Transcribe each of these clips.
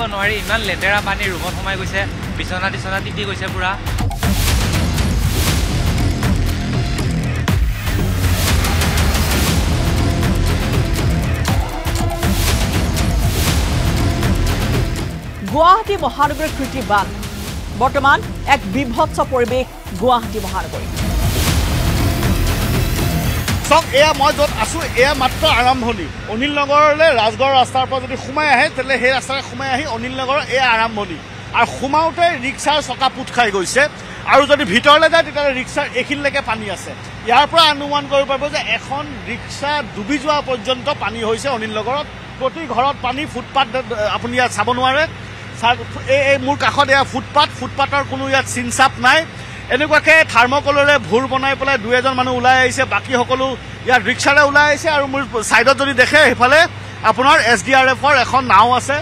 থাকিব নোৱাৰি ইমান লেতেৰা পানী ৰুমত সোমাই গৈছে বিছনা টিটি গৈছে পুৰা গুৱাহাটী মহানগৰ কৃতি বান বৰ্তমান এক বিভৎস পৰিবেশ গুৱাহাটী মহানগৰ সব এয়া মই যত আছো এয়া মাত্ৰ আৰম্ভণি অনিল নগৰলে ৰাজগড় ৰাস্তাৰ পৰা যদি সোমাই আহে তেলে হে ৰাস্তাৰে সোমাই আহি অনিল নগৰ এয়া আৰম্ভণি আৰু সোমাওতে ৰিক্সাৰ চকা পুট খাই গৈছে আৰু যদি ভিতৰলে যায় তেতিয়া ৰিক্সাৰ এখিনলৈকে পানী আছে ইয়াৰ পৰা অনুমান কৰিব পাৰিব যে এখন ৰিক্সা ডুবি যোৱা পৰ্যন্ত পানী হৈছে অনিল নগৰত প্ৰতি ঘৰত পানী ফুটপাত আপুনি চাব নোৱাৰে এই মোৰ কাখত এয়া ফুটপাতৰ কোনো ইয়াত চিনচাপ নাই এনেকুৱাকে থাৰ্মোকলৰে ভুৰ বনাই পলাই দুই এজন মানুহ উলাই আইছে বাকি সকলো ইয়া ৰিক্সাৰে উলাই আইছে আৰু মোৰ সাইডত যদি দেখে হেফালে আপোনাৰ এসডিআৰএফৰ এখন নাও আছে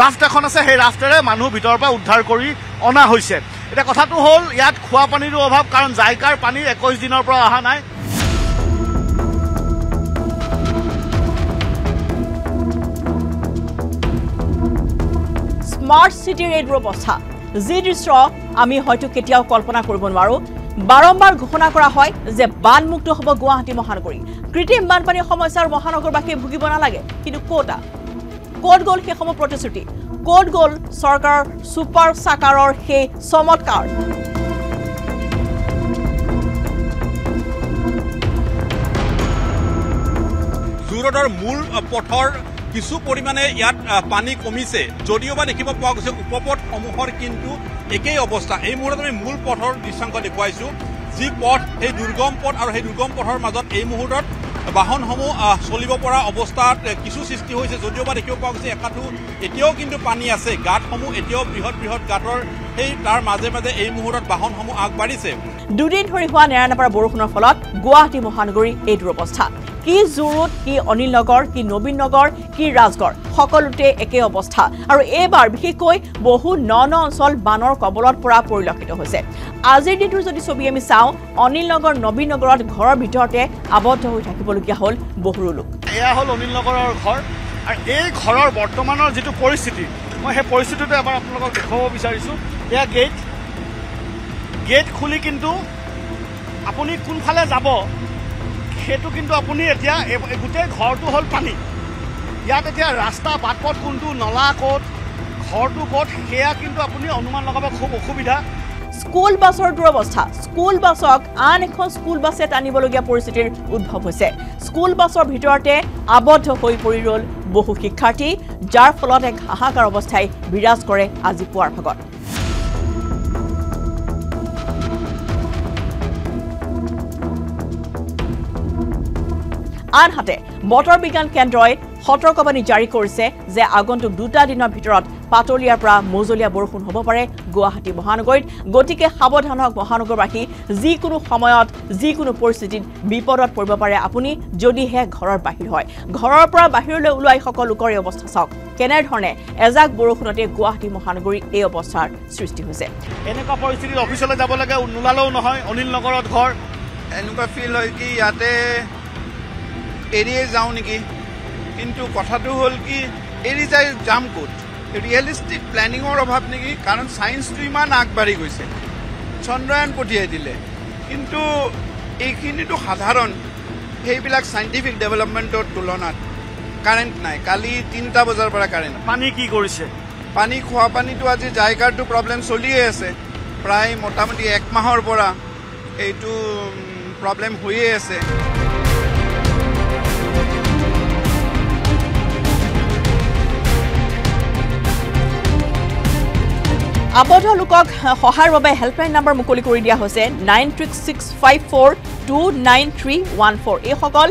ৰাফট এখন আছে সেই ৰাফটৰে মানুহ ভিতৰ পৰা উদ্ধাৰ কৰি অনা হৈছে এটা কথাটো হ'ল ইয়াত খোৱা পানীৰ অভাৱ কাৰণ জাইকাৰ পানী 21 দিনৰ পৰা আহা নাই স্মাৰ্ট সিটি ৰেড ৰবস্থা যি দৃশ্য আমি হয়তো কেতিয়াও কল্পনা কৰিব নোৱাৰো বাৰম্বাৰ ঘোষণা কৰা হয় যে বানমুক্ত হ'ব গুৱাহাটী মহানগৰী কৃত্ৰিম বানপানী সমস্যাৰ মহানগৰবাসী ভুগিব নালাগে কিন্তু কোট গ'ল সেই সম প্ৰতিশ্ৰুতি কোট গ'ল সৰকাৰৰ সুপাৰ সাকাৰৰ সেই চমৎকাৰ জুৰডৰ মূল পথৰ কিছু পৰিমাণে ইয়াত পানী কমিছে যদিওবা দেখিব পোৱা গৈছে উপপথ সমূহৰ কিন্তু একেই অৱস্থা এই মুহূৰ্তত আমি মূল পথৰ দৃশ্যাংক দেখুৱাইছো যি পথ এই দুৰ্গম পথ আৰু এই দুৰ্গম পথৰ মাজত এই মুহূৰ্তত বাহনসমূহ চলিব পৰা অৱস্থাত কিছু সৃষ্টি হৈছে যদিওবা দেখিব পোৱা গৈছে একাঠু এতিয়াও কিন্তু পানী আছে গাঁতসমূহ এতিয়াও বৃহৎ গাঁতৰ এই তাৰ মাজে এই মুহূৰ্তত বাহনসমূহ আগবাঢ়িছে দুদিন ধৰি হোৱা নেৰানেপৰা বৰষুণৰ ফলত গুৱাহাটী মহানগৰী এই দুৰৱস্থা কি জুৰুত কি অনিল নগৰ কি নবীন নগৰ কি ৰাজগড় সকলোতে একে অৱস্থা আৰু এবাৰ বিশেষকৈ বহু ন অঞ্চল বানৰ কবলত পৰা পৰিলক্ষিত হৈছে আজিৰ দিনটোৰ যদি ছবি আমি চাওঁ অনিল নগৰ নবীন নগৰত ঘৰৰ ভিতৰতে আবদ্ধ হৈ থাকিবলগীয়া হ'ল বহু লোক এয়া হ'ল অনিল নগৰৰ ঘৰ আৰু এই ঘৰৰ বৰ্তমানৰ যেটো পৰিস্থিতি মই সেই পৰিস্থিতিটো এবাৰ আপোনালোকক দেখাব বিচাৰিছো এয়া গেট খুলি কিন্তু আপুনি কোনফালে যাব সেটো কিন্তু আপুনি এতিয়া গুটে ঘৰটো হল পানী ইয়াত এতিয়া ৰাস্তা বাটপথ কোনটো নলা কোট ঘৰটো কোট হেয়া কিন্তু আপুনি অনুমান লগাব খুব অসুবিধা স্কুল বাছৰ দুৰৱস্থা স্কুল বাছক আন এখন স্কুল বাছে টানিবলগীয়া পৰিস্থিতিৰ উদ্ভৱ হৈছে স্কুল বাছৰ ভিতৰতে আবদ্ধ হৈ পৰি ৰল বহু শিক্ষাৰ্থী যাৰ ফলত এক হাহাকাৰ অৱস্থাই বিৰাজ কৰে আজি পুৱাৰ ভাগত আনহাতে বতৰ বিজ্ঞান কেন্দ্ৰই সতৰ্কবাণী জাৰি কৰিছে যে আগন্তুক দুটা দিনৰ ভিতৰত পাতলিয়াৰ পৰা মজলীয়া বৰষুণ হ'ব পাৰে গুৱাহাটী মহানগৰীত গতিকে সাৱধান হওক মহানগৰবাসী যিকোনো সময়ত যিকোনো পৰিস্থিতিত বিপদত পৰিব পাৰে আপুনি যদিহে ঘৰৰ বাহিৰ হয় ঘৰৰ পৰা বাহিৰলৈ ওলাই সকলো লোকৰ অৱস্থা চাওক কেনেধৰণে এজাক বৰষুণতে গুৱাহাটী মহানগৰীৰ এই অৱস্থাৰ সৃষ্টি হৈছে এনেকুৱা পৰিস্থিতিত অফিচলৈ যাব লাগে নোলালেও নহয় অনিল নগৰত ঘৰ এনেকুৱা ফিল হয় কি ইয়াতে এৰিয়ে যাও নেকি কিন্তু কথাটো হ'ল কি এৰি যাই যাম ক'ত ৰিয়েলিষ্টিক প্লেনিঙৰ অভাৱ নেকি কাৰণ সায়েন্সটো ইমান আগবাঢ়ি গৈছে চন্দ্ৰায়ন পঠিয়াই দিলে কিন্তু এইখিনিটো সাধাৰণ সেইবিলাক সাইণ্টিফিক ডেভেলপমেণ্টৰ তুলনাত কাৰেণ্ট নাই কালি ৩টা বজাৰ পৰা কাৰেণ্ট পানী কি কৰিছে পানী খোৱা পানীটো আজি জায়গাৰটো প্ৰব্লেম চলিয়ে আছে প্ৰায় মোটামুটি এক মাহৰ পৰা এইটো প্ৰব্লেম হৈয়ে আছে আবদ্ধ লোকক সহায়ৰ বাবে হেল্পলাইন নম্বৰ মুকলি কৰি দিয়া হৈছে 9365429314 এই সকল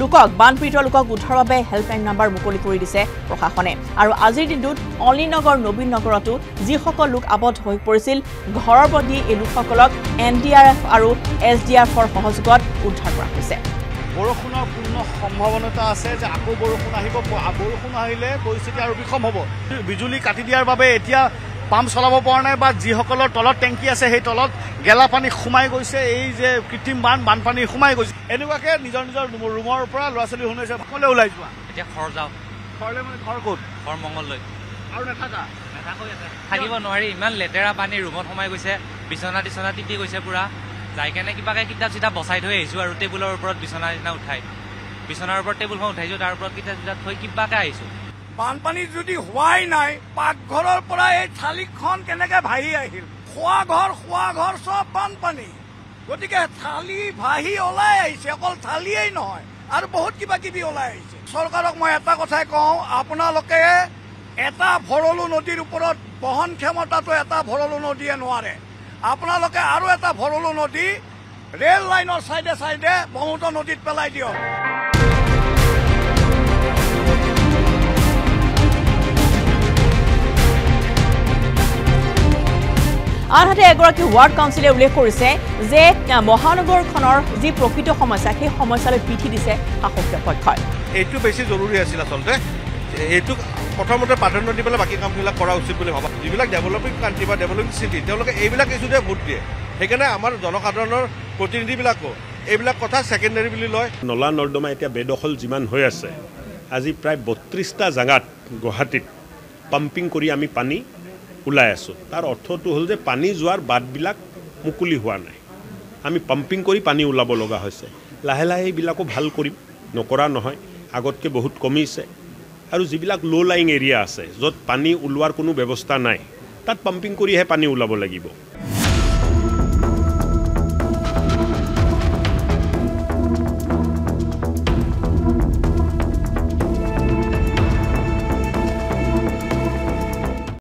লোকক বানপীড়িত লোকক উদ্ধাৰৰ বাবে হেল্পলাইন নম্বৰ মুকলি কৰি দিছে প্ৰশাসনে আৰু আজিৰ দিনটোত অনিল নগৰ নবীন নগৰতো যি সকল লোক আবদ্ধ হৈ পৰিছিল ঘৰৰ বদি এই লোকসকলক এনডিআৰএফ আৰু এসডিআৰএফৰ সহযোগত উদ্ধাৰ কৰা হৈছে বৰষুণৰ পূৰ্ণ সম্ভাৱনা আছে যে আকৌ বৰষুণ আহিব বৰষুণ আহিলে পৰিস্থিতি আৰু বিকম হ'ব বিজুলী কাটি দিয়াৰ বাবে এতিয়া পাম্প চলাব পৰা নাই বা যিসকলৰ তলত টেংকি আছে সেই তলত গেলা পানী সোমাই গৈছে এই যে কৃত্ৰিম বানপানী সোমাই গৈছে এনেকুৱাকে নিজৰ নিজৰ ৰুমৰ পৰা ল'ৰা ছোৱালী শুনাইছে সকলোৱে ওলাই যোৱা এতিয়া ঘৰ যাওঁ ঘৰলৈ মানে ঘৰ ক'ত ঘৰ মংগললৈ থাকিব নোৱাৰি ইমান লেতেৰা পানী ৰুমত সোমাই গৈছে বিছনা টিছনা টিটি গৈছে পুৰা যাই কেনে কিবাকে কিতাপ চিতাপ বচাই থৈ আহিছোঁ আৰু টেবুলৰ ওপৰত বিছনা টিছনা উঠাই বিছনাৰ ওপৰত টেবুলখন উঠাইছোঁ তাৰ ওপৰত কিতাপ চিতাপ থৈ কিবাকে আহিছোঁ বানপানী যদি হোৱাই নাই পাকঘৰৰ পৰা এই থালিখন কেনেকে ভাহি আহিল খোৱা ঘৰ সব বানপানী গতিকে থালি ভাহি ওলাই আহিছে অকল থালিয়েই নহয় আৰু বহুত কিবা কিবি ওলাই আহিছে চৰকাৰক মই এটা কথাই কওঁ আপোনালোকে এটা ভৰলু নদীৰ ওপৰত বহন ক্ষমতাটো এটা ভৰলু নদীয়ে নোৱাৰে আপোনালোকে আৰু এটা ভৰলু নদী ৰেল লাইনৰ সাইডে সাইডে বহুত নদীত পেলাই দিয়ক আনহাতে এগৰাকী ৱাৰ্ড কাউন্সিলে উল্লেখ কৰিছে যে মহানগৰখনৰ যি প্ৰকৃত সমস্যা সেই সমস্যালৈ পিঠি দিছে শাসকীয় পক্ষই এইটো বেছি জৰুৰী আছিল আচলতে এইটো প্ৰথমতে প্ৰাধান্য দি পেলাই বাকী কামবিলাক কৰা উচিত বুলি ভাবা যিবিলাক ডেভেলপিং কাণ্ট্ৰি বা ডেভেলপিং চিটি তেওঁলোকে এইবিলাক ইছ্যুতে ভোট দিয়ে সেইকাৰণে আমাৰ জনসাধাৰণৰ প্ৰতিনিধিবিলাকো এইবিলাক কথা ছেকেণ্ডেৰী বুলি লয় নলা নৰ্দমা এতিয়া বেদখল যিমান হৈ আছে আজি প্ৰায় ৩২টা জাগাত গুৱাহাটীত পাম্পিং কৰি আমি পানী ওলাই আছো তাৰ অৰ্থটো হ'ল যে পানী যোৱাৰ বাটবিলাক মুকলি হোৱা নাই আমি পাম্পিং কৰি পানী ওলাব লগা হৈছে লাহে লাহে এইবিলাকো ভাল কৰিম নকৰা নহয় আগতকৈ বহুত কমিছে আৰু যিবিলাক লো লাইং এৰিয়া আছে য'ত পানী ওলোৱাৰ কোনো ব্যৱস্থা নাই তাত পাম্পিং কৰিহে পানী ওলাব লাগিব